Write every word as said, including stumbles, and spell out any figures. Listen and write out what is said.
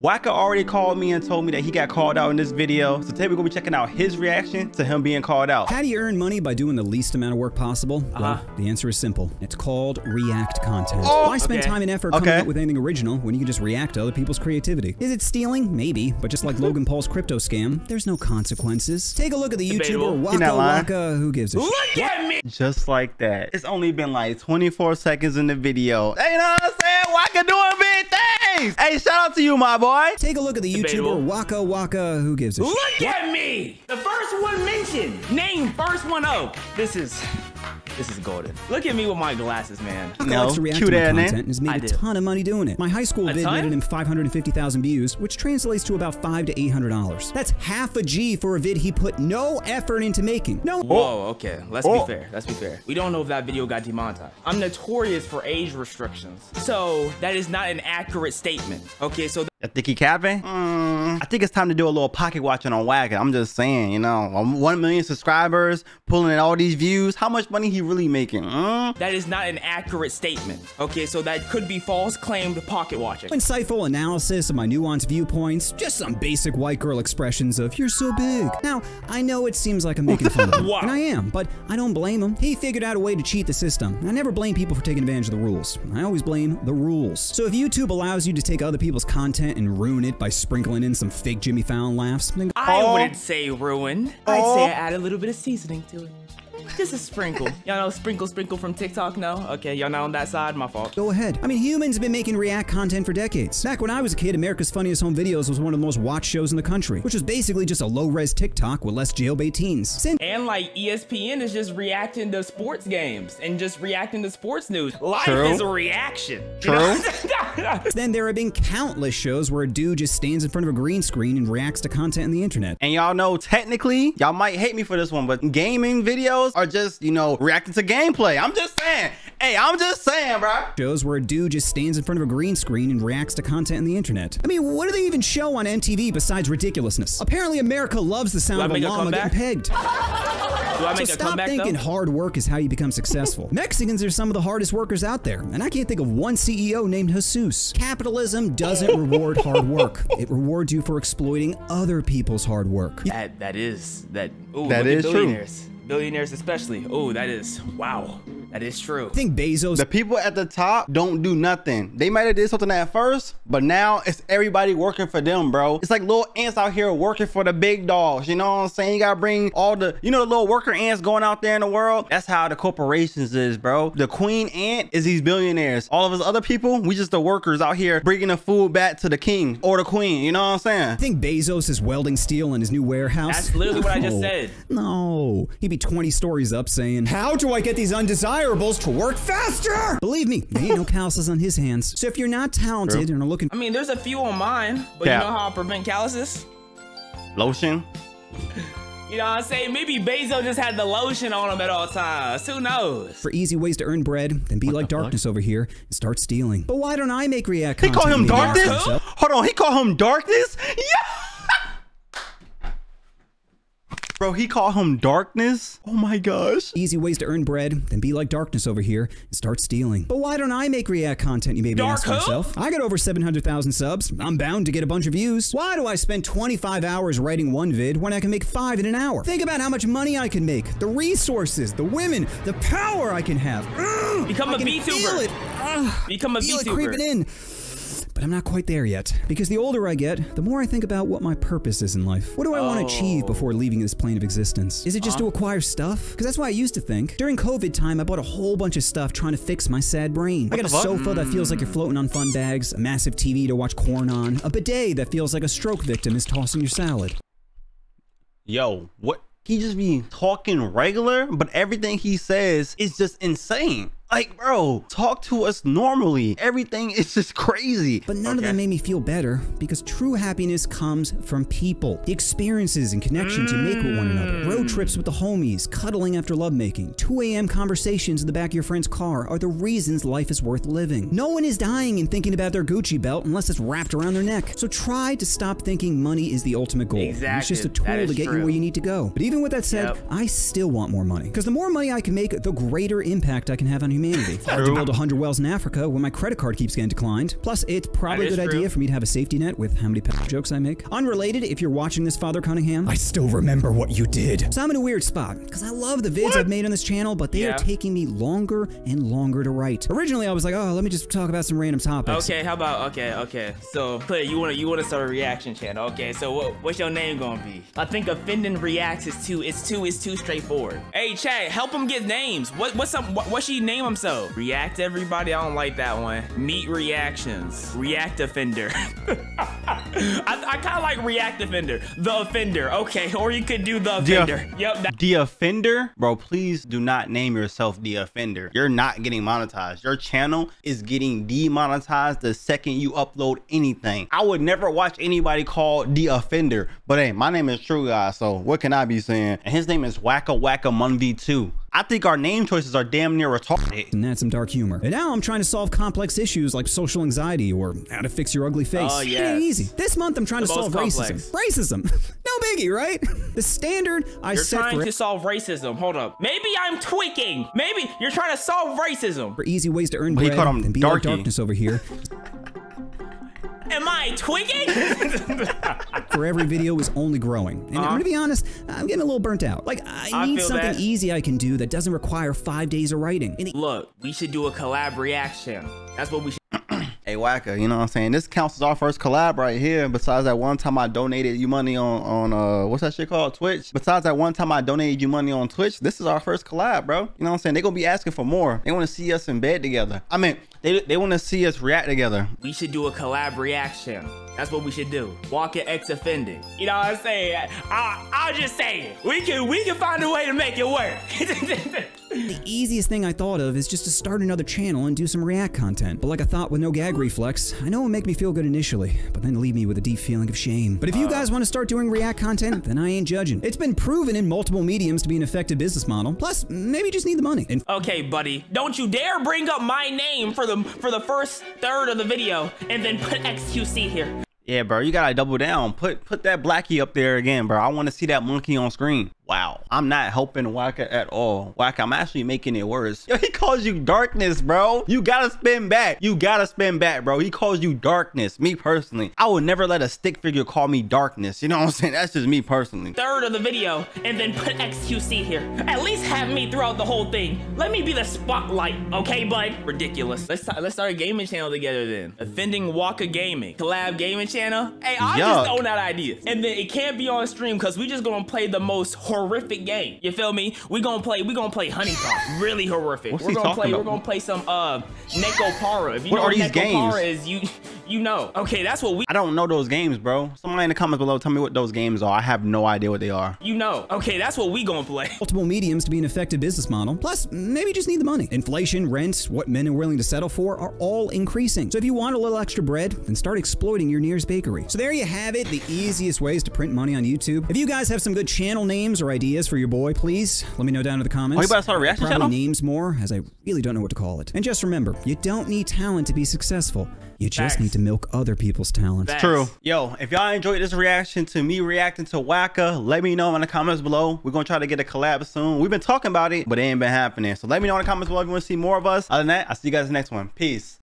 Waka already called me and told me that he got called out in this video, so today we're gonna be checking out his reaction to him being called out. How do you earn money by doing the least amount of work possible? Uh-huh. Well, the answer is simple. It's called react content. Oh, Why spend okay. time and effort coming okay. up with anything original when you can just react to other people's creativity? Is it stealing? Maybe, but just like Logan Paul's crypto scam, there's no consequences. Take a look at the YouTuber Waka Waka, who gives a shit. Look at me! Just like that. It's only been like twenty-four seconds in the video. Hey, you know what I'm saying? Waka doing big things! Hey, shout out to you, my boy. Take a look at the YouTuber Waka Waka, who gives a shit. Look at me! The first one mentioned. Name first one up. This is this is golden. Look at me with my glasses, man. Waka no, likes to react to my content and has made I a did. ton of money doing it. My high school a vid ton? made him five hundred fifty thousand views, which translates to about five to eight hundred dollars. That's half a G for a vid he put no effort into making. No. Whoa. Okay. Let's oh. be fair. Let's be fair. We don't know if that video got demonetized. I'm notorious for age restrictions, so that is not an accurate statement. Okay. So. I think he capping. Mm, I think it's time to do a little pocket watching on Waka. I'm just saying, you know, one million subscribers, pulling in all these views. How much money he really making? Mm? That is not an accurate statement. Okay, so that could be false claim to pocket watching. Insightful analysis of my nuanced viewpoints. Just some basic white girl expressions of "you're so big." Now, I know it seems like I'm making fun of him, wow. and I am, but I don't blame him. He figured out a way to cheat the system. I never blame people for taking advantage of the rules. I always blame the rules. So if YouTube allows you to take other people's content and ruin it by sprinkling in some fake Jimmy Fallon laughs. Then I oh. wouldn't say ruin. Oh. I'd say I add a little bit of seasoning to it. Just a sprinkle. Y'all know sprinkle sprinkle from TikTok? No? Okay, y'all not on that side? My fault. Go ahead. I mean, humans have been making react content for decades. Back when I was a kid, America's Funniest Home Videos was one of the most watched shows in the country, which was basically just a low-res TikTok with less jailbait teens. Since and like E S P N is just reacting to sports games and just reacting to sports news. Life True. is a reaction. True. You know? Then there have been countless shows where a dude just stands in front of a green screen and reacts to content on the internet. And y'all know, technically, y'all might hate me for this one, but gaming videos are just, you know, reacting to gameplay. I'm just saying. Hey, I'm just saying, bro. Shows where a dude just stands in front of a green screen and reacts to content on the internet. I mean, what do they even show on M T V besides ridiculousness? Apparently, America loves the sound of a llama getting pegged. Do I make so a stop comeback, thinking though? hard work is how you become successful. Mexicans are some of the hardest workers out there, and I can't think of one C E O named Jesus. Capitalism doesn't reward hard work. It rewards you for exploiting other people's hard work. That, that is, that, ooh, that is true. Billionaires especially. Oh, that is, wow. That is true. I think Bezos. The people at the top don't do nothing. They might have did something at first, but now it's everybody working for them, bro. It's like little ants out here working for the big dogs. You know what I'm saying? You gotta bring all the, you know, the little worker ants going out there in the world. That's how the corporations is, bro. The queen ant is these billionaires. All of us other people, we just the workers out here bringing the food back to the king or the queen. You know what I'm saying? I think Bezos is welding steel in his new warehouse. That's literally no. what I just said. No, he'd be twenty stories up saying, how do I get these undesirables to work faster? Believe me, there ain't no calluses on his hands. So if you're not talented True. and are looking, I mean, there's a few on mine, but yeah. you know how I prevent calluses? Lotion. You know what I'm saying? Maybe Bezos just had the lotion on him at all times. Who knows? For easy ways to earn bread, then be what like the darkness fuck? over here and start stealing. But why don't I make react content? He call him darkness? Hold on, he call him darkness? Yeah. Bro, he called him darkness? Oh my gosh. Easy ways to earn bread, then be like darkness over here and start stealing. But why don't I make react content, you may be asking yourself? I got over seven hundred thousand subs. I'm bound to get a bunch of views. Why do I spend twenty-five hours writing one vid when I can make five in an hour? Think about how much money I can make, the resources, the women, the power I can have. Ugh, Become I a can VTuber. Feel it. Ugh, Become a feel VTuber. It creeping in. But I'm not quite there yet, because the older I get, the more I think about what my purpose is in life. What do I oh. want to achieve before leaving this plane of existence? Is it just huh? to acquire stuff? Because that's what I used to think. During COVID time, I bought a whole bunch of stuff trying to fix my sad brain. What I got a sofa mm. that feels like you're floating on fun bags, a massive T V to watch corn on, a bidet that feels like a stroke victim is tossing your salad. Yo, what? He just be talking regular, but everything he says is just insane. Like, bro, talk to us normally. Everything is just crazy. But none okay. of them made me feel better, because true happiness comes from people. The experiences and connections mm. you make with one another. Road trips with the homies, cuddling after lovemaking, two A M conversations in the back of your friend's car are the reasons life is worth living. No one is dying and thinking about their Gucci belt unless it's wrapped around their neck. So try to stop thinking money is the ultimate goal. Exactly. It's just a tool to get true. you where you need to go. But even with that said, yep. I still want more money. Because the more money I can make, the greater impact I can have on humanity. I have to build a hundred wells in Africa when my credit card keeps getting declined. Plus, it's probably a good true. idea for me to have a safety net with how many pet jokes I make. Unrelated, if you're watching this, Father Cunningham, I still remember what you did. So I'm in a weird spot, because I love the vids what? I've made on this channel, but they yeah. are taking me longer and longer to write. Originally, I was like, oh, let me just talk about some random topics. Okay, how about, okay, okay. So, Clay, you want to you want to start a reaction channel. Okay, so what, what's your name going to be? I think Offending Reacts is too, it's too, it's too straightforward. Hey, Chad, help him get names. What, what's up, what, what should he name himself? React Everybody, I don't like that one. Meet Reactions. React Offender. I, I kind of like React Offender. The Offender, okay, or you could do The Offender. The, yep. That the Offender? Bro, please do not name yourself The Offender. You're not getting monetized. Your channel is getting demonetized the second you upload anything. I would never watch anybody called The Offender, but hey, my name is TrueGawd, so what can I be saying? And his name is Wacka Wacka Mun V two. I think our name choices are damn near retarded. And that's some dark humor. And now I'm trying to solve complex issues like social anxiety or how to fix your ugly face. Oh, yeah. It ain't easy. This month, I'm trying the to solve complex. racism. Racism. No biggie, right? The standard I you're set You're trying for to solve racism. Hold up. Maybe I'm tweaking. Maybe you're trying to solve racism. For easy ways to earn well, bread and be like darkness over here. Am I twigging? For every video is only growing. And uh-huh. I'm gonna be honest, I'm getting a little burnt out. Like, I need I something that. easy I can do that doesn't require five days of writing. And look, we should do a collab reaction. That's what we should. Hey, Wacka, you know what I'm saying? This counts as our first collab right here. Besides that one time I donated you money on, on uh, what's that shit called? Twitch. Besides that one time I donated you money on Twitch, this is our first collab, bro. You know what I'm saying? They're going to be asking for more. They want to see us in bed together. I mean, they, they want to see us react together. We should do a collab reaction. That's what we should do. Wacka X Offending. You know what I'm saying? I, I'll just say it. We can, we can find a way to make it work. The easiest thing I thought of is just to start another channel and do some React content. But like I thought, with no gag reflex, I know it'll make me feel good initially, but then leave me with a deep feeling of shame. But if you guys want to start doing React content, then I ain't judging. It's been proven in multiple mediums to be an effective business model. Plus, maybe you just need the money. And okay, buddy, don't you dare bring up my name for the for the first third of the video and then put X Q C here. Yeah, bro, you gotta double down. Put put that blackie up there again, bro. I want to see that monkey on screen. Wow, I'm not helping Wacka at all. Wacka, I'm actually making it worse. Yo, he calls you darkness, bro. You gotta spin back. You gotta spin back, bro. He calls you darkness. Me personally, I would never let a stick figure call me darkness. You know what I'm saying? That's just me personally. Third of the video, and then put X Q C here. At least have me throughout the whole thing. Let me be the spotlight, okay, bud? Ridiculous. Let's let's start a gaming channel together then. Offending Wacka Gaming, collab gaming channel. Hey, I just own that idea. And then it can't be on stream because we just gonna play the most horrible. Horrific game, you feel me? We gonna play, we gonna play honeypot, really horrific. What's we're gonna play, about? we're gonna play some uh, Nekopara. If you what know are what these Nekopara games? Is, you you know. Okay, that's what we. I don't know those games, bro. Somebody in the comments below, tell me what those games are. I have no idea what they are. You know. Okay, that's what we gonna play. Multiple mediums to be an effective business model. Plus, maybe you just need the money. Inflation, rent, what men are willing to settle for are all increasing. So if you want a little extra bread, then start exploiting your nearest bakery. So there you have it. The easiest ways to print money on YouTube. If you guys have some good channel names or ideas for your boy, please let me know down in the comments. Oh, you better start a reaction channel? Probably names more, as I really don't know what to call it. And just remember, you don't need talent to be successful. You just Facts. need to milk other people's talents. Facts. True. Yo, if y'all enjoyed this reaction to me reacting to Wacka, let me know in the comments below. We're gonna try to get a collab soon. We've been talking about it, but it ain't been happening. So let me know in the comments below if you want to see more of us. Other than that, I'll see you guys in the next one. Peace.